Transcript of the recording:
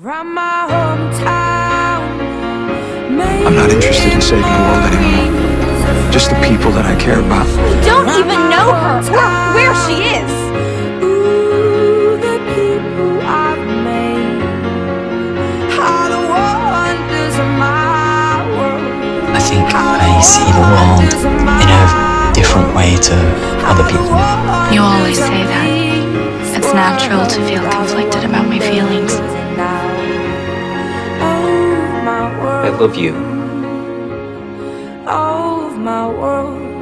I'm not interested in saving the world anymore. Just the people that I care about. You don't even know her or where she is. I think I see the world in a different way to other people. You always say that. It's natural to feel conflicted about my feelings. I love you. All of my world.